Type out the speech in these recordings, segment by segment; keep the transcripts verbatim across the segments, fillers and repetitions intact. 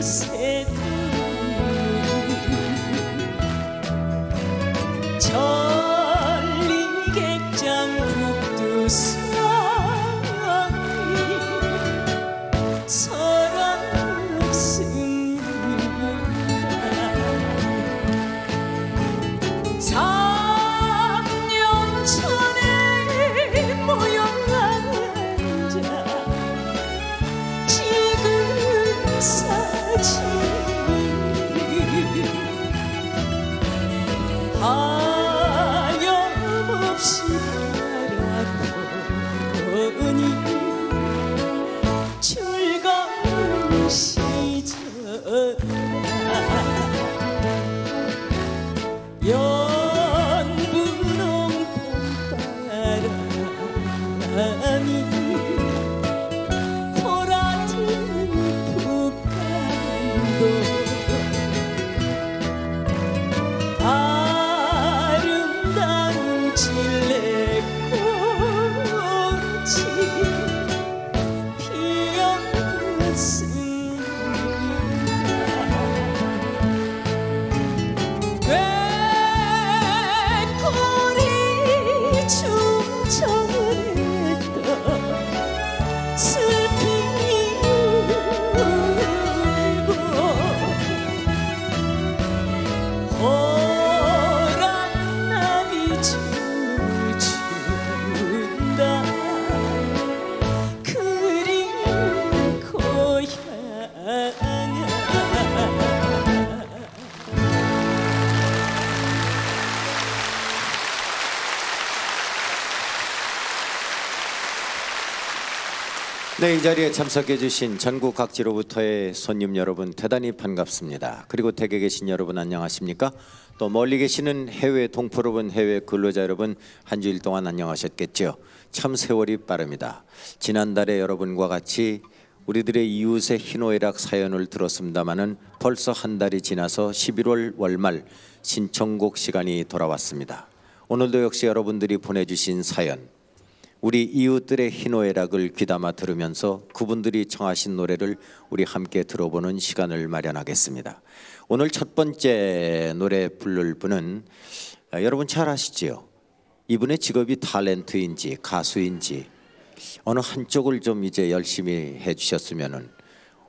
새도 전림 객장 북두산이 서란 웃음과 삼 년 전에 모여난 자 지금 사지 하염없이 바라보니 즐거운 시절 연분홍 봄바람이 네, 이 자리에 참석해 주신 전국 각지로부터의 손님 여러분 대단히 반갑습니다. 그리고 댁에 계신 여러분 안녕하십니까? 또 멀리 계시는 해외 동포로 본 해외 근로자 여러분 한 주일 동안 안녕하셨겠죠? 참 세월이 빠릅니다. 지난달에 여러분과 같이 우리들의 이웃의 희노애락 사연을 들었습니다마는 벌써 한 달이 지나서 십일월 월말 신청곡 시간이 돌아왔습니다. 오늘도 역시 여러분들이 보내주신 사연 우리 이웃들의 희노애락을 귀담아 들으면서 그분들이 청하신 노래를 우리 함께 들어보는 시간을 마련하겠습니다. 오늘 첫 번째 노래 부를 분은 아, 여러분 잘 아시지요? 이분의 직업이 탤런트인지 가수인지 어느 한쪽을 좀 이제 열심히 해주셨으면은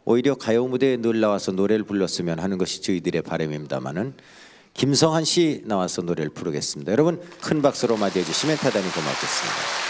오히려 가요 무대에 늘 나와서 노래를 불렀으면 하는 것이 저희들의 바람입니다마는 김성환 씨 나와서 노래를 부르겠습니다. 여러분 큰 박수로 맞이해 주시면 대단히 고맙겠습니다.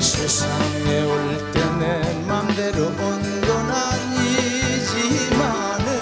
세상에 올 때 내 맘대로 온 건 아니지만은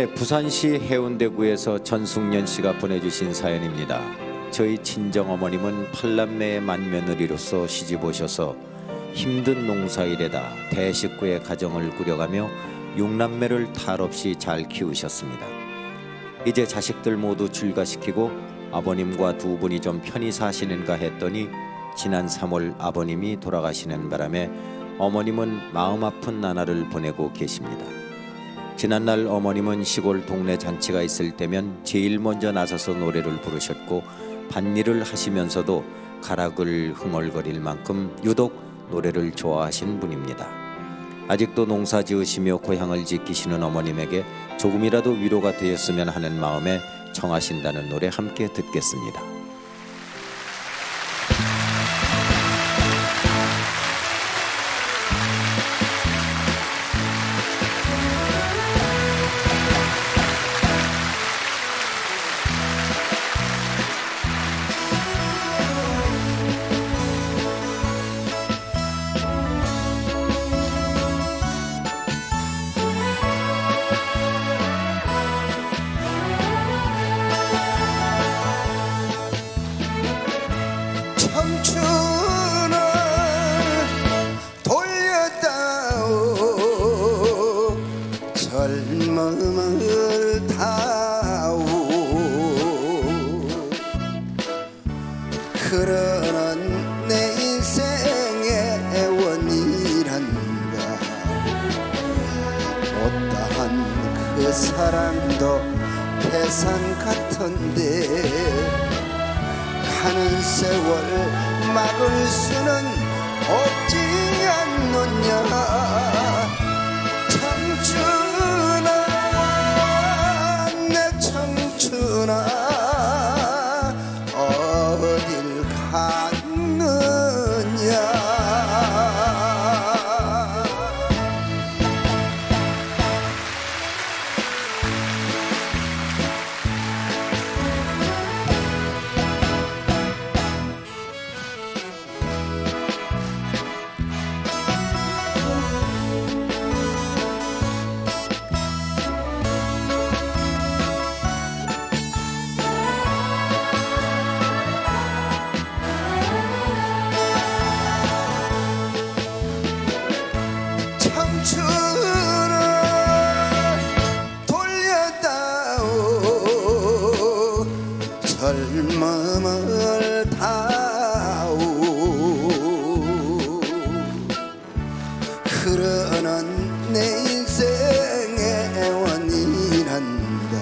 네, 부산시 해운대구에서 전승년 씨가 보내주신 사연입니다. 저희 친정어머님은 팔남매의 맏며느리로서 시집 오셔서 힘든 농사일에다 대식구의 가정을 꾸려가며 육남매를 탈없이 잘 키우셨습니다. 이제 자식들 모두 출가시키고 아버님과 두 분이 좀 편히 사시는가 했더니 지난 삼월 아버님이 돌아가시는 바람에 어머님은 마음 아픈 나날을 보내고 계십니다. 지난날 어머님은 시골 동네 잔치가 있을 때면 제일 먼저 나서서 노래를 부르셨고 밭일을 하시면서도 가락을 흥얼거릴 만큼 유독 노래를 좋아하신 분입니다. 아직도 농사 지으시며 고향을 지키시는 어머님에게 조금이라도 위로가 되었으면 하는 마음에 청하신다는 노래 함께 듣겠습니다. 그러는 내 인생의 원이란다. 못다한 그 사랑도 태산 같은데 가는 세월 막을 수는 없지 않느냐. 청춘아 내 청춘아 젊음을 다오. 흐르는 내 인생의 원이란다.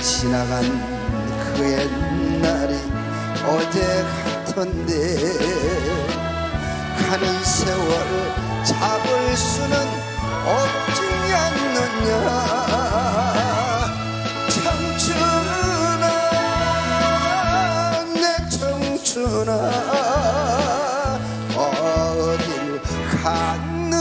지나간 그 옛날이 어제 같은데 가는 세월 잡을 수는 없지 않느냐. 어딜 갔느냐.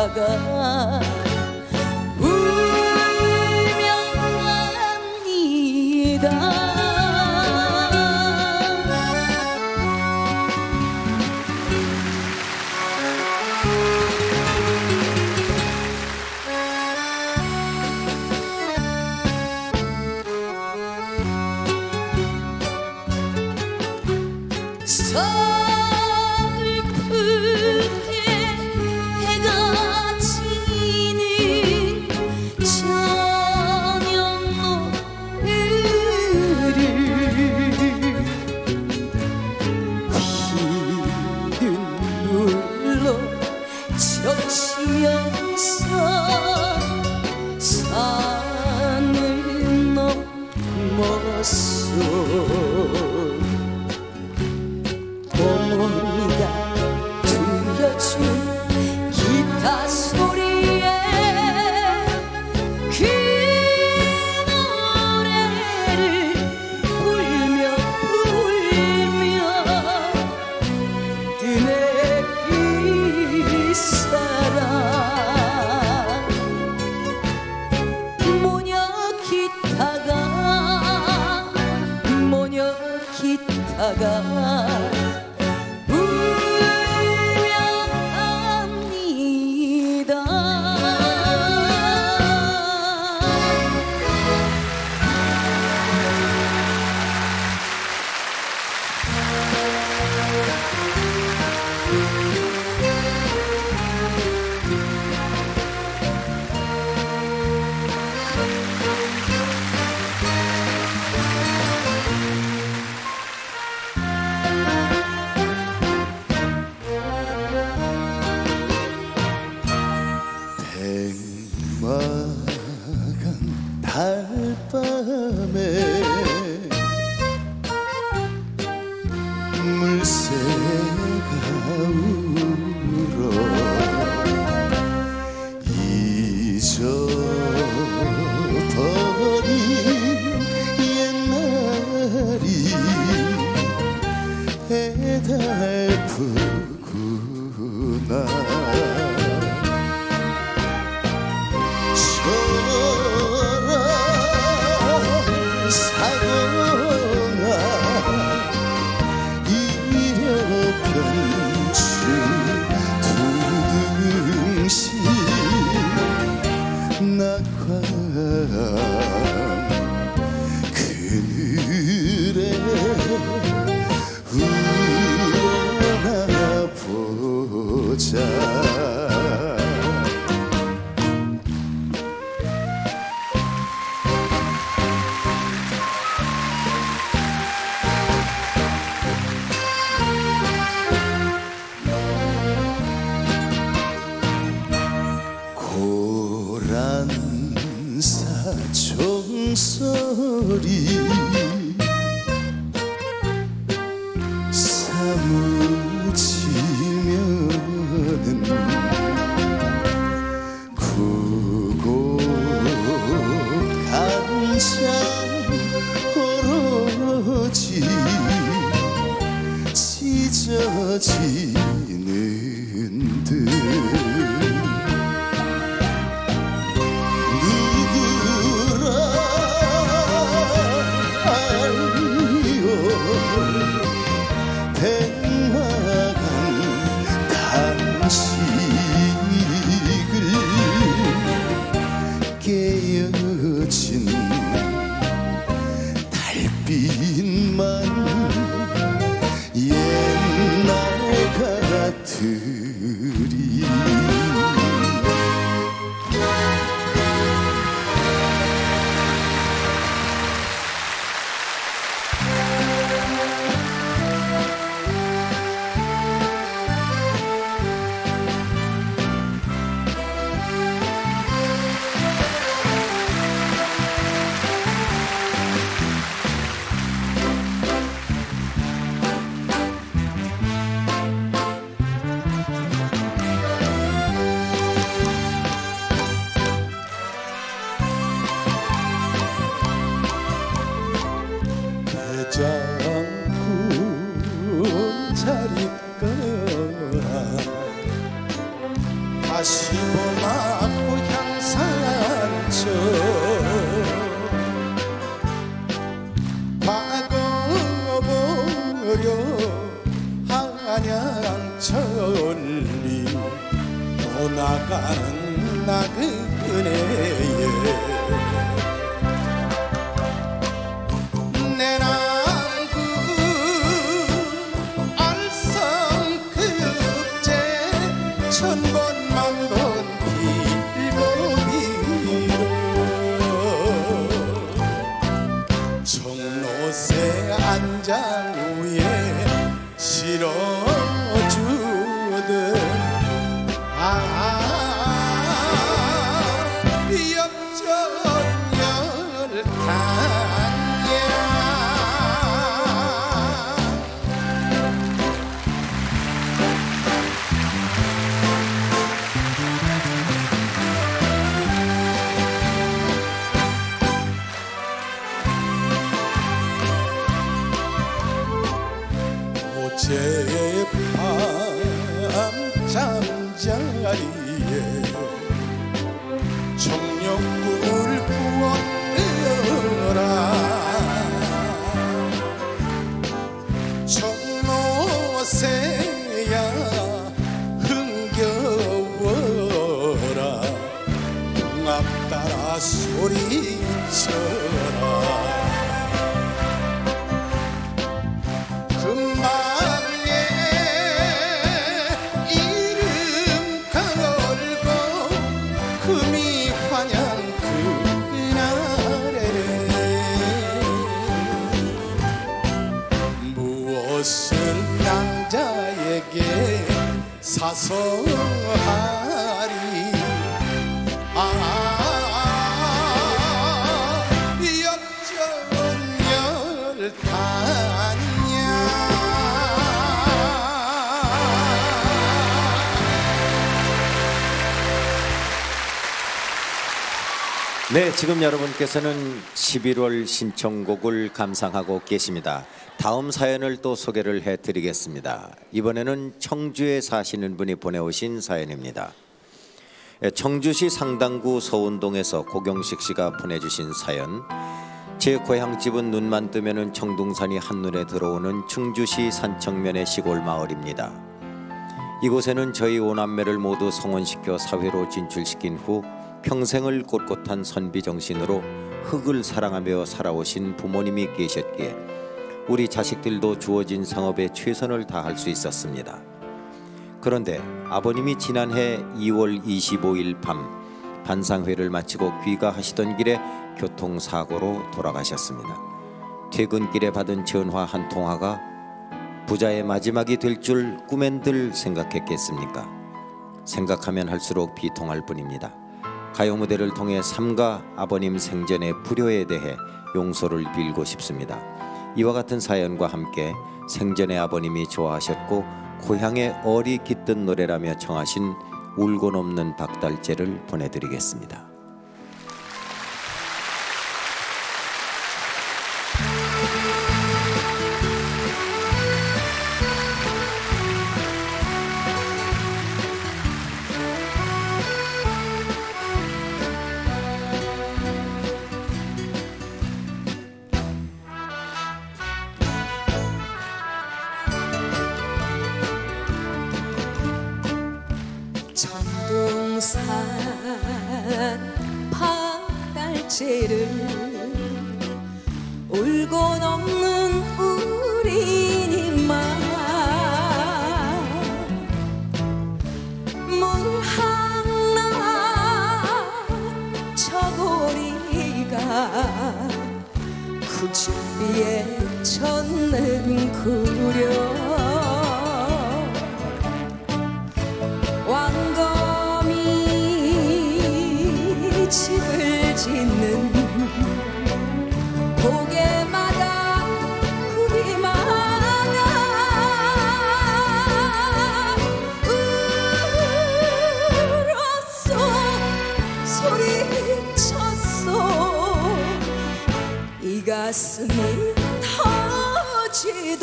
울다가 울며갑니다. 아 어려하냐 천리 떠나가는 나그네에 내 남구 알성급제 천번만번 길보기로 청로새 앉아 위에 실어주듯 아 엽전열 단야 어젯밤 잠자리에 청룡꿀 부어라 청로새야 흥겨워라 동앞 따라 소리쳐라 사소하리 아 엽전열 단야. 네, 지금 여러분께서는 십일월 신청곡을 감상하고 계십니다. 다음 사연을 또 소개를 해드리겠습니다. 이번에는 청주에 사시는 분이 보내오신 사연입니다. 청주시 상당구 서운동에서 고경식 씨가 보내주신 사연. 제 고향집은 눈만 뜨면은 청둥산이 한눈에 들어오는 충주시 산청면의 시골 마을입니다. 이곳에는 저희 오남매를 모두 성원시켜 사회로 진출시킨 후 평생을 꼿꼿한 선비정신으로 흙을 사랑하며 살아오신 부모님이 계셨기에 우리 자식들도 주어진 상업에 최선을 다할 수 있었습니다. 그런데 아버님이 지난해 이월 이십오일 밤 반상회를 마치고 귀가하시던 길에 교통사고로 돌아가셨습니다. 퇴근길에 받은 전화 한 통화가 부자의 마지막이 될 줄 꿈엔들 생각했겠습니까? 생각하면 할수록 비통할 뿐입니다. 가요 무대를 통해 삼가 아버님 생전의 불효에 대해 용서를 빌고 싶습니다. 이와 같은 사연과 함께 생전에 아버님이 좋아하셨고 고향의 얼이 깃든 노래라며 청하신 울고 넘는 박달재를 보내드리겠습니다. 천둥산 박달재를 울고 넘는 우리님만 물 하나 저고리가 구준비에 젖는 구려 집을 짓는 고개마다 우리만 하나 울었소 소리쳤소 이 가슴이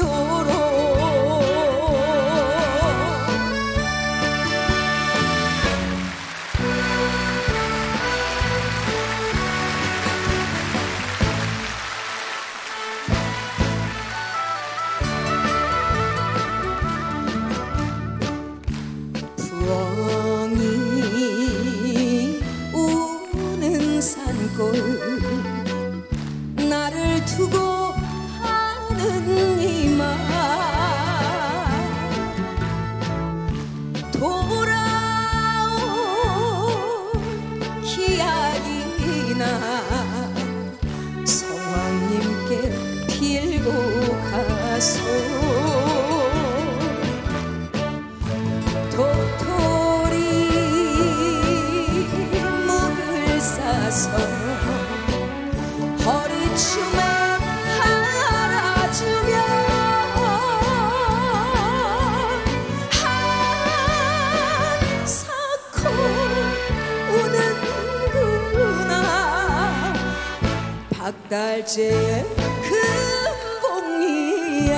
터지도록 두고 하는 이 말 돌아온 기약이나 성왕님께 빌고 가소. 허리춤에 안아주면 한사코 우는구나. 박달재의 금봉이야.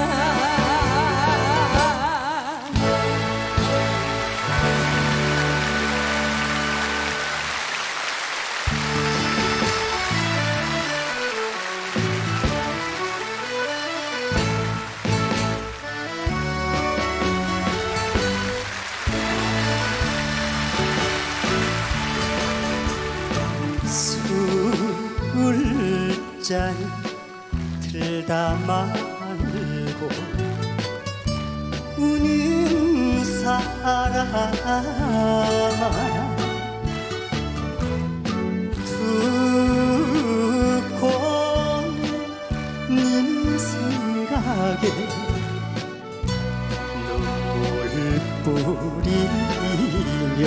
술잔 들다 말고 우는 사람 두고 님 생각에 눈물 뿌리며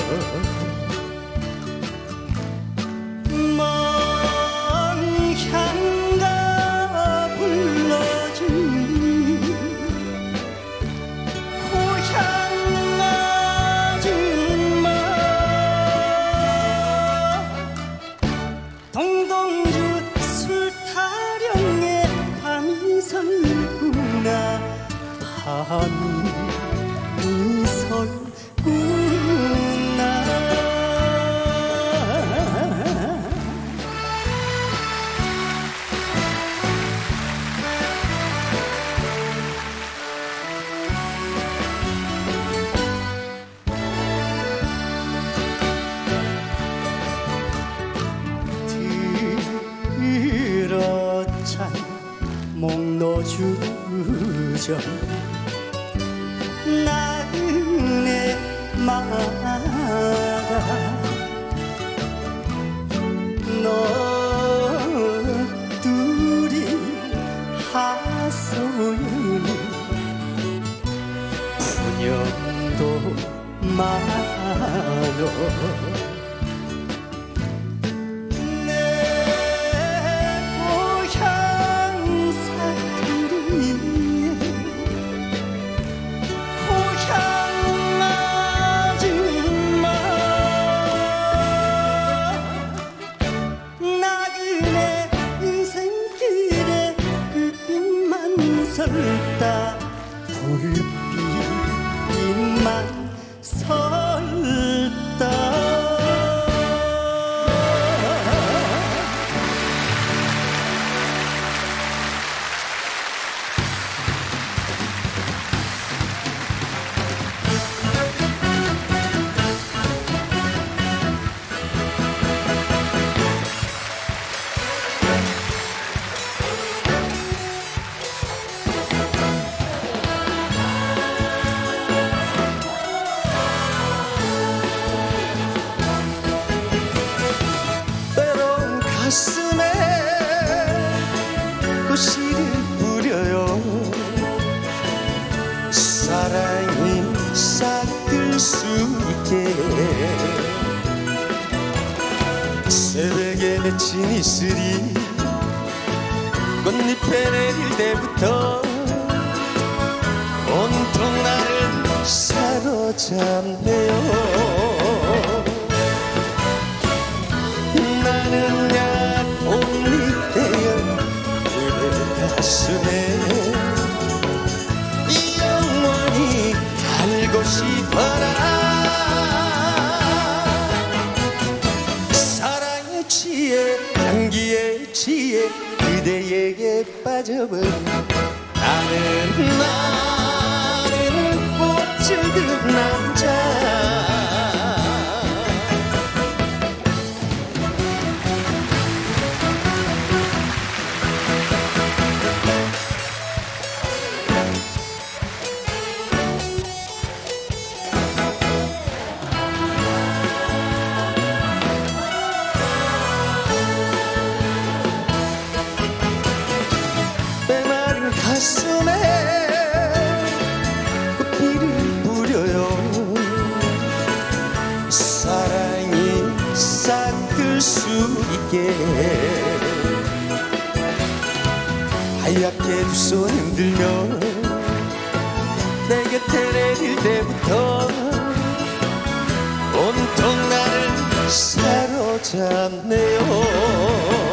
목노주전 나그네 마다 너둘이 하소연이 분연도 많어. 설다 불빛만 설다. 새벽에 맺힌 이슬이 꽃잎에 내릴 때부터 온통 나를 사로잡네요. 나는 약혼잎대여 그대 가슴에 영원히 알고 싶어라. 그대에게 빠져버린 나는 나는 꽃을 든 남자. 가슴에 꽃피를 뿌려요. 사랑이 싹들 수 있게 하얗게 두 손 흔들며 내 곁에 내릴 때부터 온통 나를 사로잡네요.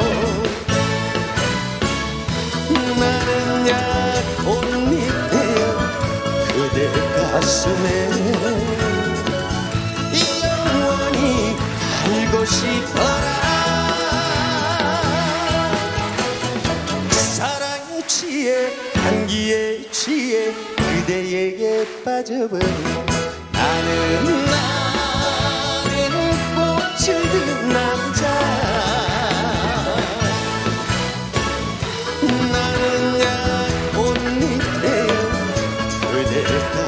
나는 약혼이에요. 그대 가슴에 영원히 알고 싶어라. 사랑 취해 한기에 취해 그대에게 빠져버려. 나는 나는 꽃을 든 남자.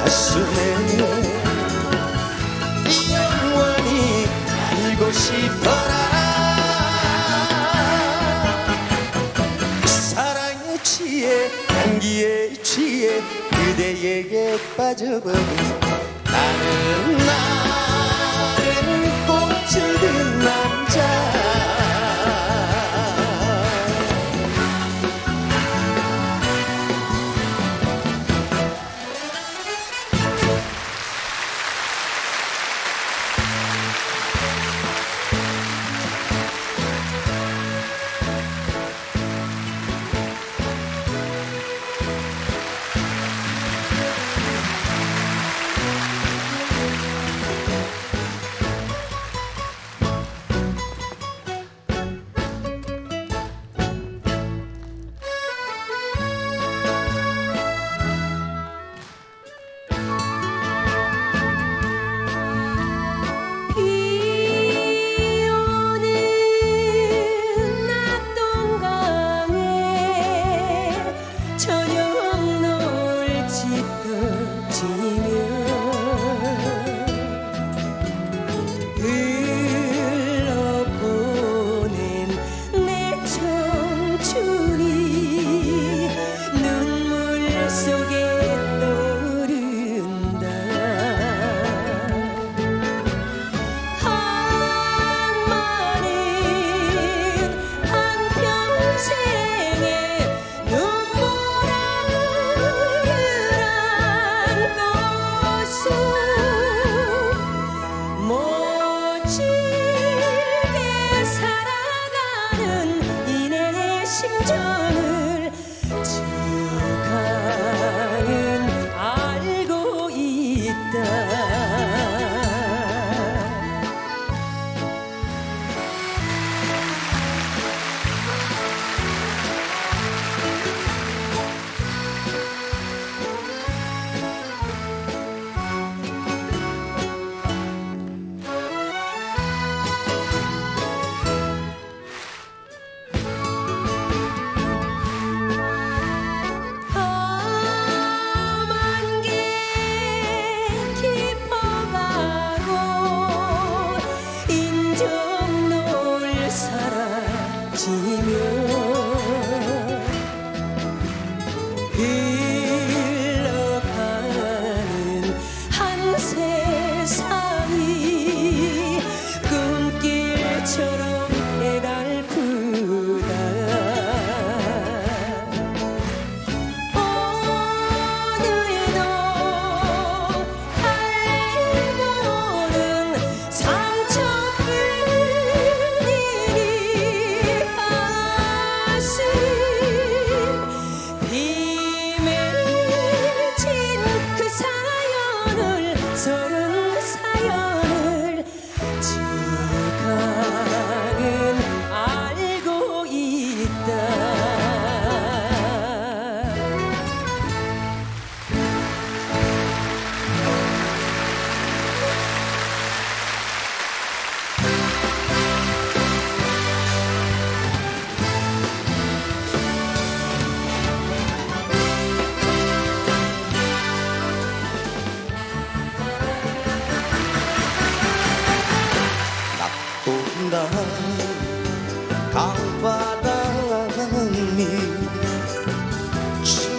가슴에 영원히 알고 싶어라. 사랑에 취해 향기에 취해 그대에게 빠져버린 나는 나는 꽃을 든 남자.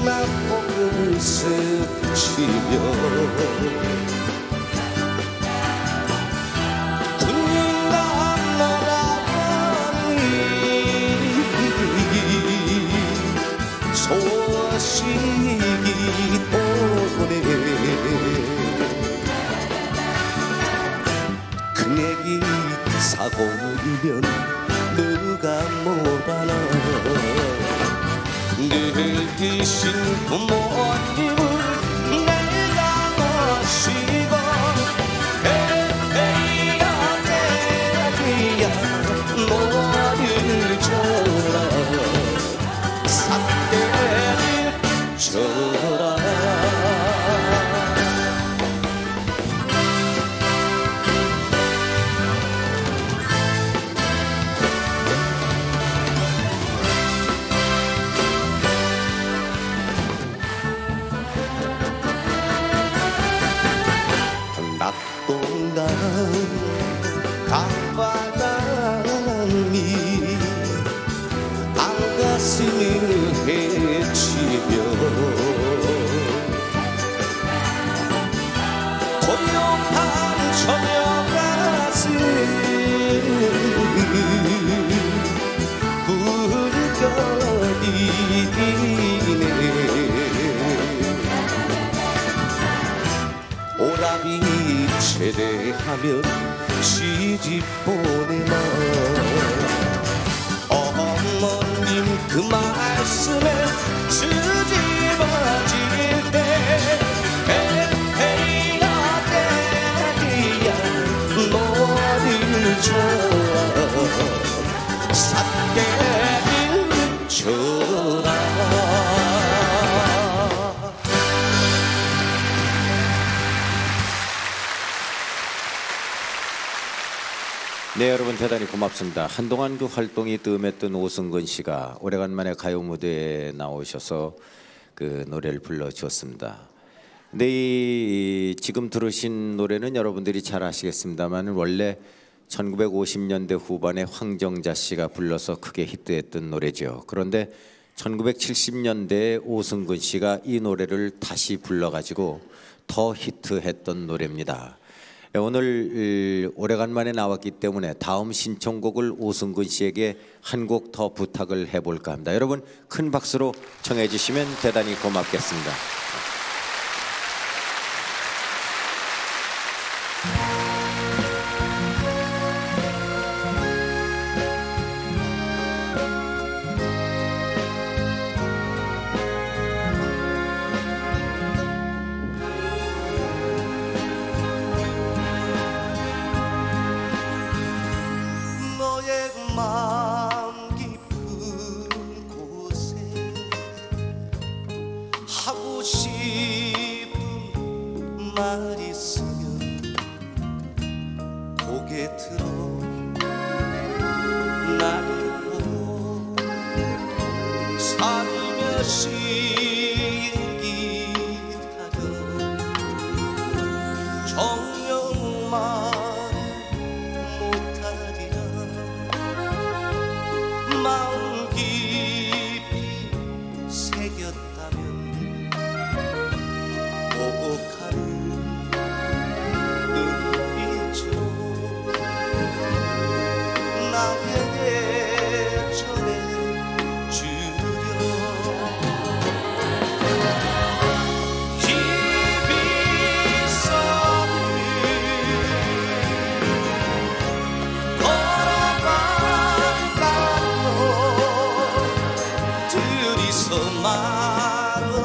나포금을 스치며 군인과 한나라만이 소식이 오네. 그네기 사고이면 누가 못 알아. 늘 계신 부모님을 내가 모시고 에이야 에이야 너를 줘라 사태를 줘라. 강바람이 안가슴을 헤치며 고요한 저녁가슴 물결이네. 오라비 제대하면 시집 보내마. 어머님 그 말씀에 수집어질 때 에헤이야 때리야 너를 줘라 사태를 줘라. 네, 여러분 대단히 고맙습니다. 한동안 그 활동이 뜸했던 오승근 씨가 오래간만에 가요 무대에 나오셔서 그 노래를 불러주었습니다. 근데 이 지금 들으신 노래는 여러분들이 잘 아시겠습니다만 원래 천구백오십 년대 후반에 황정자 씨가 불러서 크게 히트했던 노래죠. 그런데 천구백칠십 년대에 오승근 씨가 이 노래를 다시 불러가지고 더 히트했던 노래입니다. 오늘 오래간만에 나왔기 때문에 다음 신청곡을 오승근 씨에게 한 곡 더 부탁을 해볼까 합니다. 여러분 큰 박수로 청해 주시면 대단히 고맙겠습니다. Tomorrow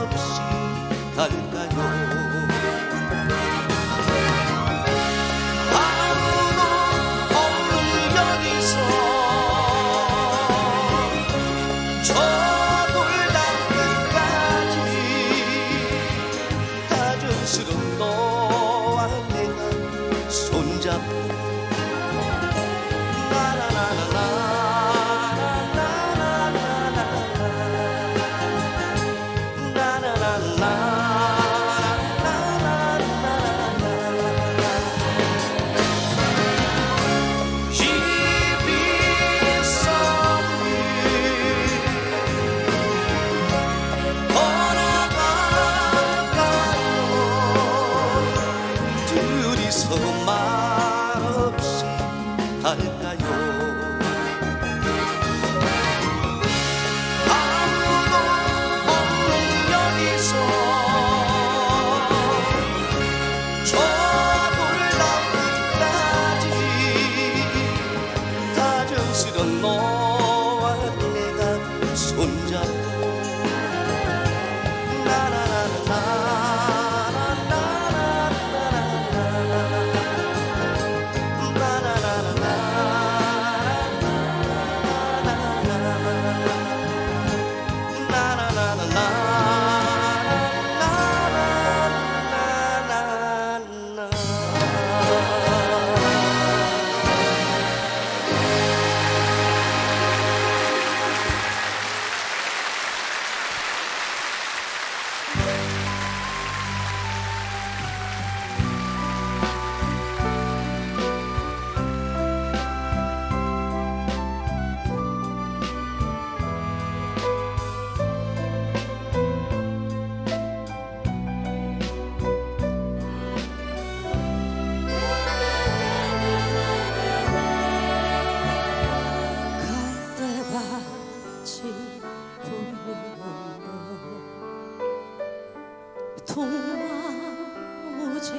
동화오지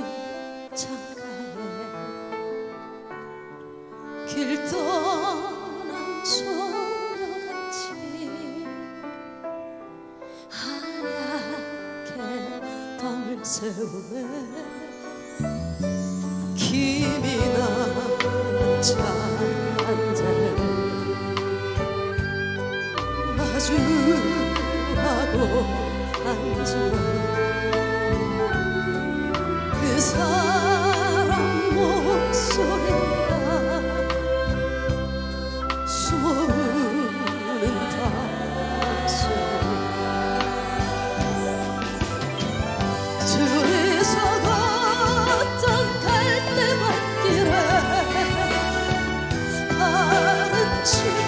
창가에 길 떠난 소녀같이 하얗게 밤을 새우네 김이나 차 한 잔을 마주라고 그 사람 목소리가 숨어오는 탓에 둘이서 걷던 갈대밭길에 발은 치고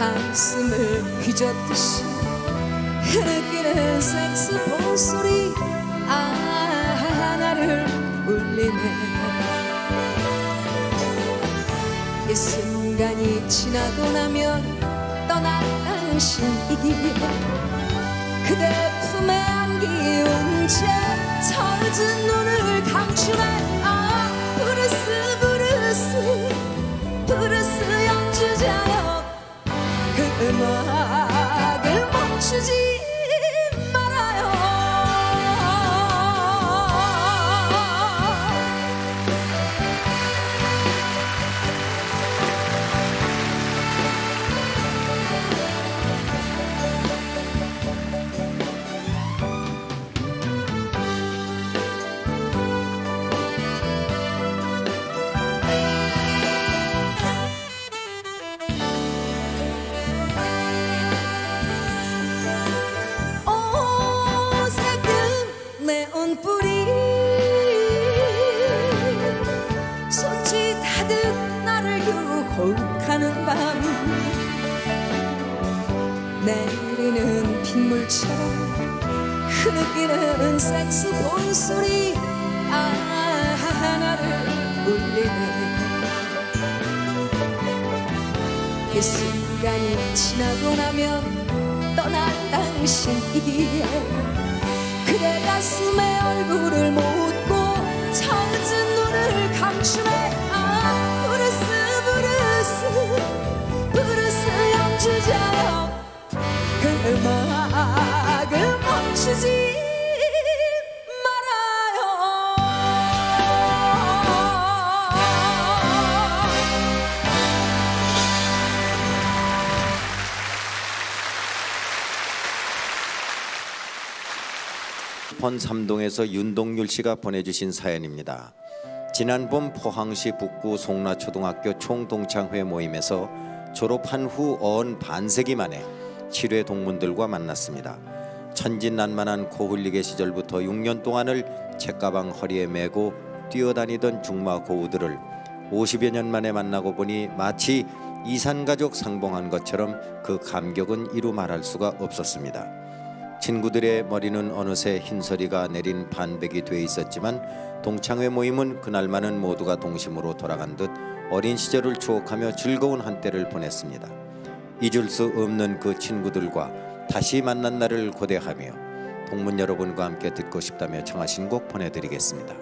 가슴을 휘젓듯이 흐르기는 색스폰 소리 아 나를 울리네. 이 순간이 지나고 나면 떠난 당신이기에 그대 품에 안기운 채 젖은 눈을 감추네. 아 브루스 브루스 브루스 연주자여 음악을 멈추지 말아요. 물처럼 흐느끼는 색스폰 소리 하나를 울리네. 이 순간이 지나고 나면 떠난 당신이기에 그대 가슴에 얼굴을 묻고 젖은 눈을 감추네. 아 부르스 부르스 부르스 영주자여 그 음악을 멈추지 말아요. 번 삼동에서 윤동률 씨가 보내주신 사연입니다. 지난 봄 포항시 북구 송라초등학교 총동창회 모임에서 졸업한 후 어언 반세기 만에 칠 회 동문들과 만났습니다. 천진난만한 코흘리개 시절부터 육 년 동안을 책가방 허리에 메고 뛰어다니던 중마 고우들을 오십여 년 만에 만나고 보니 마치 이산가족 상봉한 것처럼 그 감격은 이루 말할 수가 없었습니다. 친구들의 머리는 어느새 흰서리가 내린 반백이 돼 있었지만 동창회 모임은 그날만은 모두가 동심으로 돌아간 듯 어린 시절을 추억하며 즐거운 한때를 보냈습니다. 잊을 수 없는 그 친구들과 다시 만난 날을 고대하며 동문 여러분과 함께 듣고 싶다며 청하신 곡 보내드리겠습니다.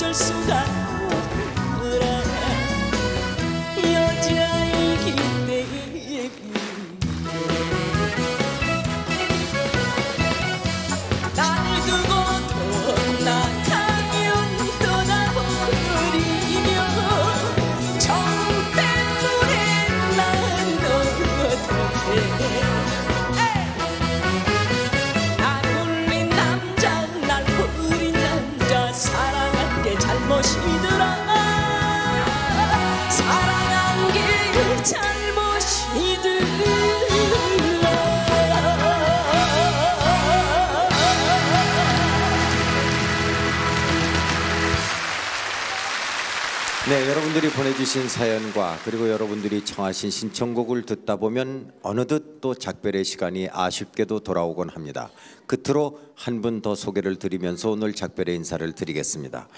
어쩔 수가 없더라. 여자이기 때문에 나를 두고 떠나가면 떠나버리며 정태물에 난 너를 어떡해. 잘못이더라. 사랑한 게 잘못이더라. 네, 여러분들이 보내주신 사연과 그리고 여러분들이 청하신 신청곡을 듣다 보면 어느덧 또 작별의 시간이 아쉽게도 돌아오곤 합니다. 끝으로 한 분 더 소개를 드리면서 오늘 작별의 인사를 드리겠습니다.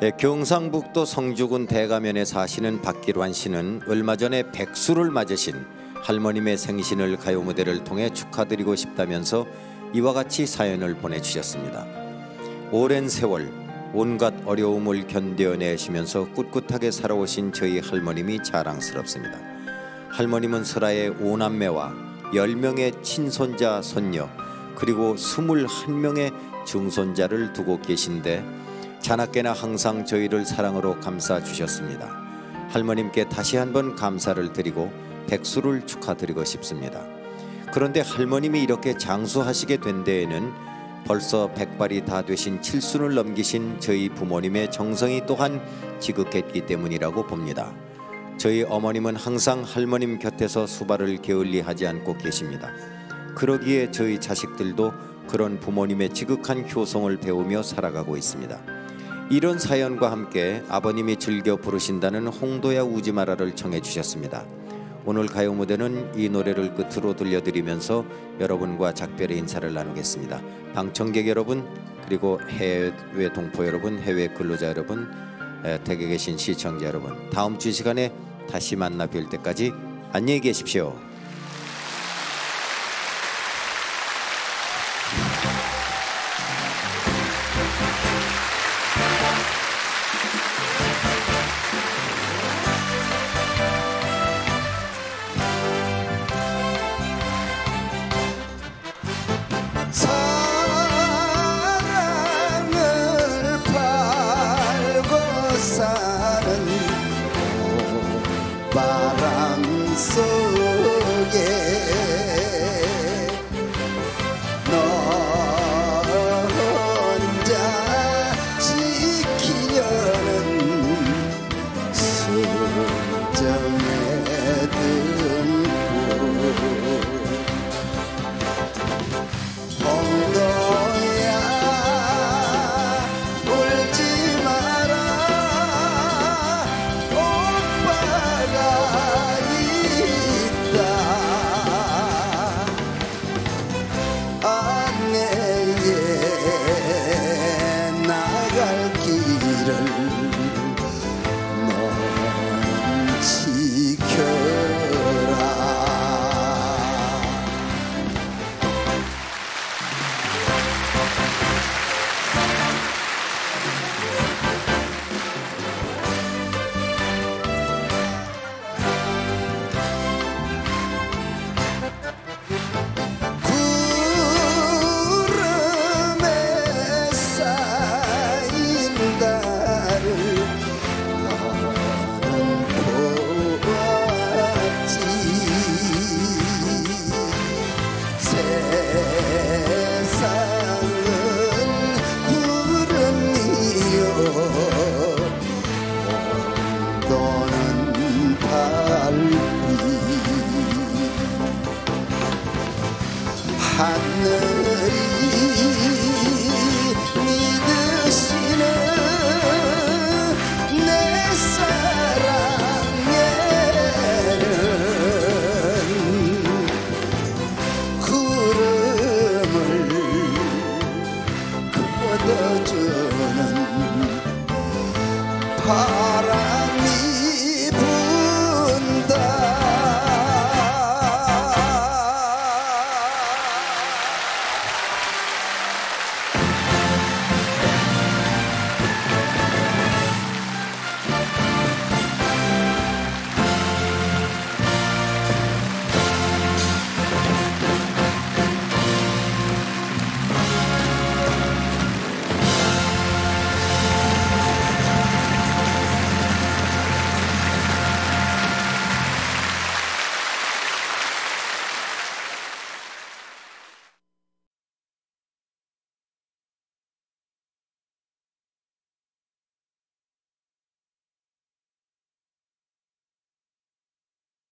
네, 경상북도 성주군 대가면에 사시는 박일환 씨는 얼마 전에 백수를 맞으신 할머님의 생신을 가요 무대를 통해 축하드리고 싶다면서 이와 같이 사연을 보내주셨습니다. 오랜 세월 온갖 어려움을 견뎌내시면서 꿋꿋하게 살아오신 저희 할머님이 자랑스럽습니다. 할머님은 설아의 오남매와 열 명의 친손자 손녀 그리고 스물한 명의 증손자를 두고 계신데 자나깨나 항상 저희를 사랑으로 감싸주셨습니다. 할머님께 다시 한번 감사를 드리고 백수를 축하드리고 싶습니다. 그런데 할머님이 이렇게 장수하시게 된 데에는 벌써 백발이 다 되신 칠순을 넘기신 저희 부모님의 정성이 또한 지극했기 때문이라고 봅니다. 저희 어머님은 항상 할머님 곁에서 수발을 게을리하지 않고 계십니다. 그러기에 저희 자식들도 그런 부모님의 지극한 효성을 배우며 살아가고 있습니다. 이런 사연과 함께 아버님이 즐겨 부르신다는 홍도야 우지마라를 청해 주셨습니다. 오늘 가요 무대는 이 노래를 끝으로 들려드리면서 여러분과 작별의 인사를 나누겠습니다. 방청객 여러분 그리고 해외 동포 여러분, 해외 근로자 여러분, 댁에 계신 시청자 여러분, 다음 주 시간에 다시 만나 뵐 때까지 안녕히 계십시오. 아